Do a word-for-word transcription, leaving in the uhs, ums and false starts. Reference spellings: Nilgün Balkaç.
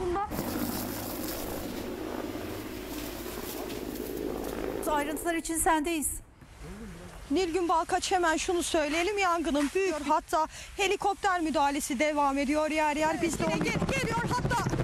bunda ayrıntılar için sendeyiz. Nilgün Balkaç, hemen şunu söyleyelim, yangının büyüyor, hatta helikopter müdahalesi devam ediyor yer yer. Evet, biz de geliyor hatta.